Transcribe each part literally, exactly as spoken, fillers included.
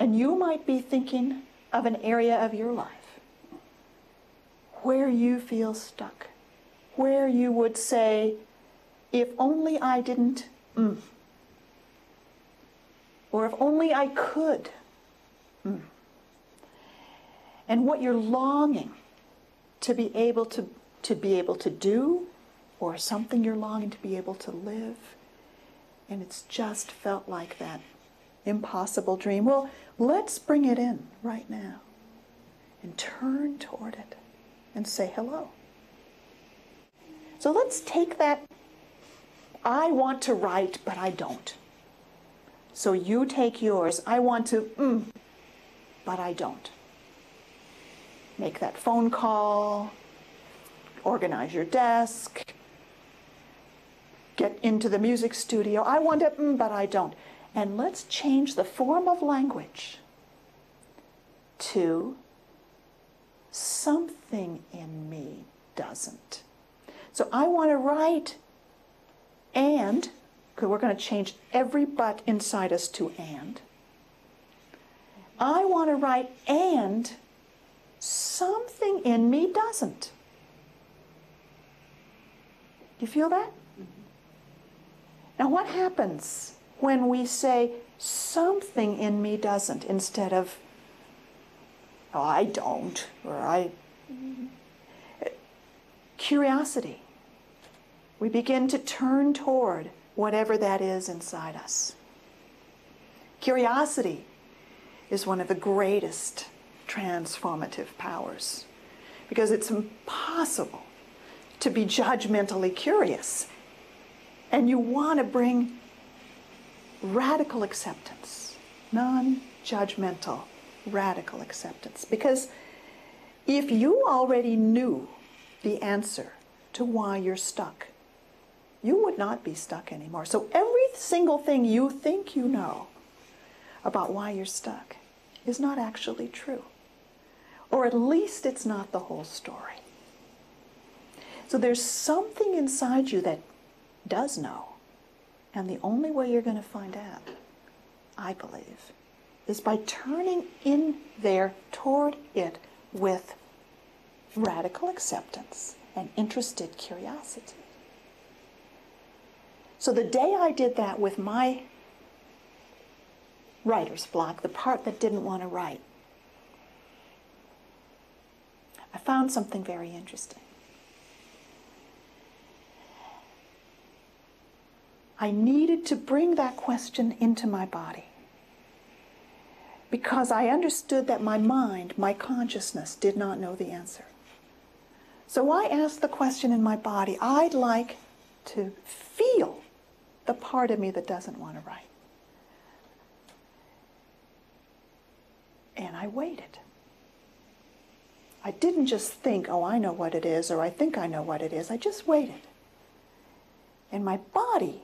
And you might be thinking of an area of your life where you feel stuck, where you would say, if only I didn't, mm. or if only I could. Mm. And what you're longing to be able to, to be able to do, or something you're longing to be able to live, and it's just felt like that impossible dream. Well, let's bring it in right now and turn toward it and say hello. So let's take that, I want to write, but I don't. So you take yours, I want to, mm, but I don't. Make that phone call, organize your desk, get into the music studio, I want to, mm, but I don't. And let's change the form of language to something in me doesn't. So I want to write and, because we're going to change every but inside us to and. I want to write and something in me doesn't. You feel that? Now what happens when we say something in me doesn't instead of oh, I don't or I curiosity. We begin to turn toward whatever that is inside us. Curiosity is one of the greatest transformative powers because it's impossible to be judgmentally curious, and you want to bring radical acceptance, non-judgmental, radical acceptance. Because if you already knew the answer to why you're stuck, you would not be stuck anymore. So every single thing you think you know about why you're stuck is not actually true. Or at least it's not the whole story. So there's something inside you that does know. And the only way you're going to find out, I believe, is by turning in there toward it with radical acceptance and interested curiosity. So the day I did that with my writer's block, the part that didn't want to write, I found something very interesting. I needed to bring that question into my body because I understood that my mind, my consciousness, did not know the answer. So I asked the question in my body, I'd like to feel the part of me that doesn't want to write. And I waited. I didn't just think, oh, I know what it is, or I think I know what it is. I just waited. And my body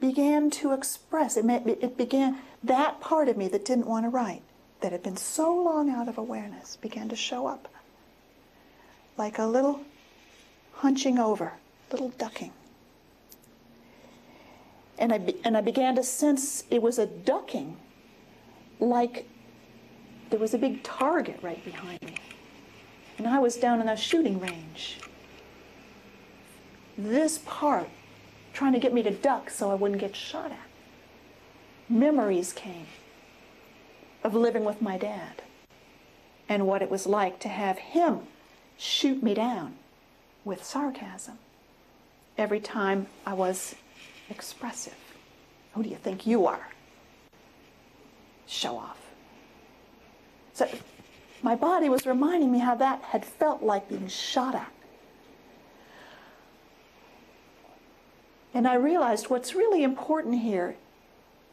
began to express, it, it began, that part of me that didn't want to write, that had been so long out of awareness, began to show up like a little hunching over, little ducking. And I, be, and I began to sense it was a ducking, like there was a big target right behind me. And I was down in a shooting range. This part trying to get me to duck so I wouldn't get shot at. Memories came of living with my dad and what it was like to have him shoot me down with sarcasm every time I was expressive. Who do you think you are? Show off. So my body was reminding me how that had felt like being shot at. And I realized what's really important here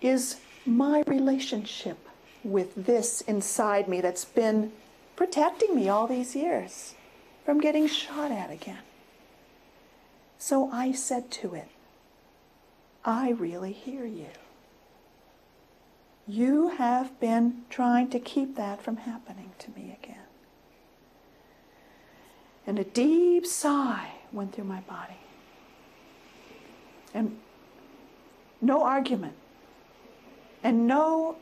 is my relationship with this inside me that's been protecting me all these years from getting shot at again. So I said to it, I really hear you. You have been trying to keep that from happening to me again. And a deep sigh went through my body. And no argument, and no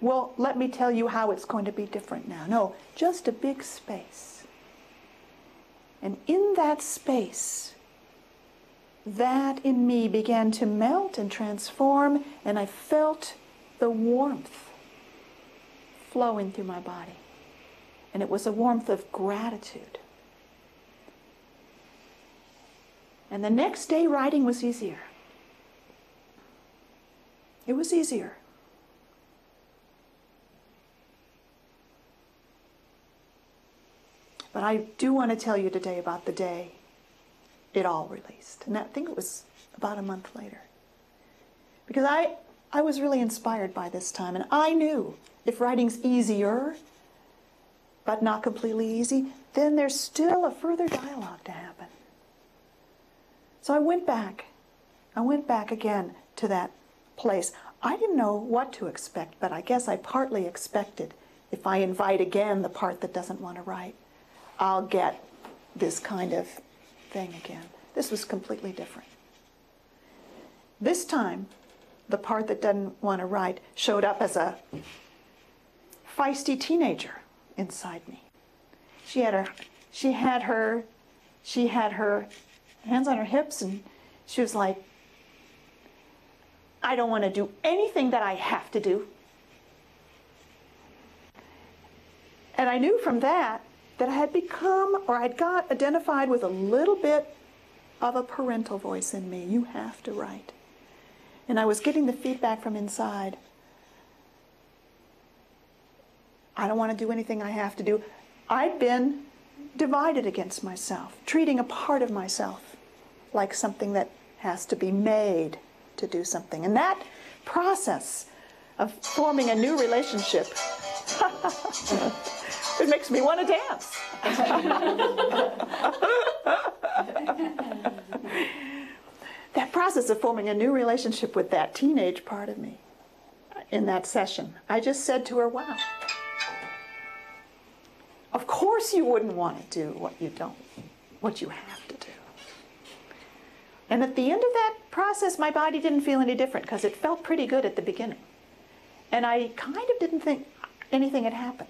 well, let me tell you how it's going to be different now. No, just a big space. And in that space, that in me began to melt and transform, and I felt the warmth flowing through my body. And it was a warmth of gratitude. And the next day, writing was easier. It was easier. But I do want to tell you today about the day it all released. And I think it was about a month later. Because I, I was really inspired by this time. And I knew if writing's easier, but not completely easy, then there's still a further dialogue to happen. So I went back. I went back again to that place. I didn't know what to expect, but I guess I partly expected, if I invite again the part that doesn't want to write, I'll get this kind of thing again. This was completely different. This time, the part that doesn't want to write showed up as a feisty teenager inside me. She had her, she had her, she had her hands on her hips, and she was like, I don't want to do anything that I have to do. And I knew from that that I had become, or I'd got identified with a little bit of a parental voice in me. You have to write. And I was getting the feedback from inside. I don't want to do anything I have to do. I'd been divided against myself, treating a part of myself like something that has to be made to do something. And that process of forming a new relationship, it makes me want to dance. That process of forming a new relationship with that teenage part of me in that session, I just said to her, wow, of course you wouldn't want to do what you don't, what you have to do. And at the end of that process, my body didn't feel any different, because it felt pretty good at the beginning. And I kind of didn't think anything had happened.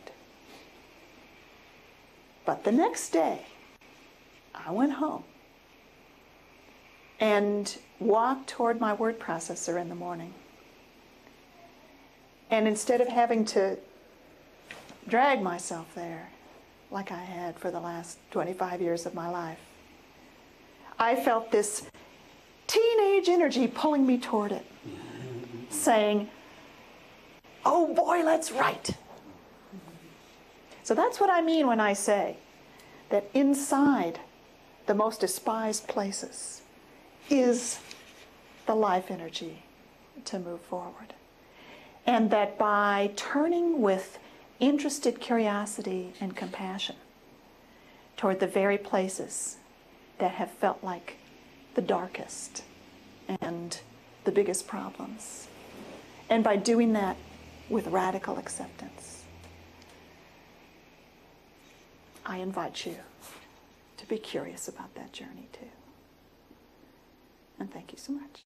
But the next day, I went home and walked toward my word processor in the morning. And instead of having to drag myself there like I had for the last twenty-five years of my life, I felt this teenage energy pulling me toward it, saying, oh boy, let's write. So that's what I mean when I say that inside the most despised places is the life energy to move forward. And that by turning with interested curiosity and compassion toward the very places that have felt like the darkest and the biggest problems, and by doing that with radical acceptance, I invite you to be curious about that journey too. And thank you so much.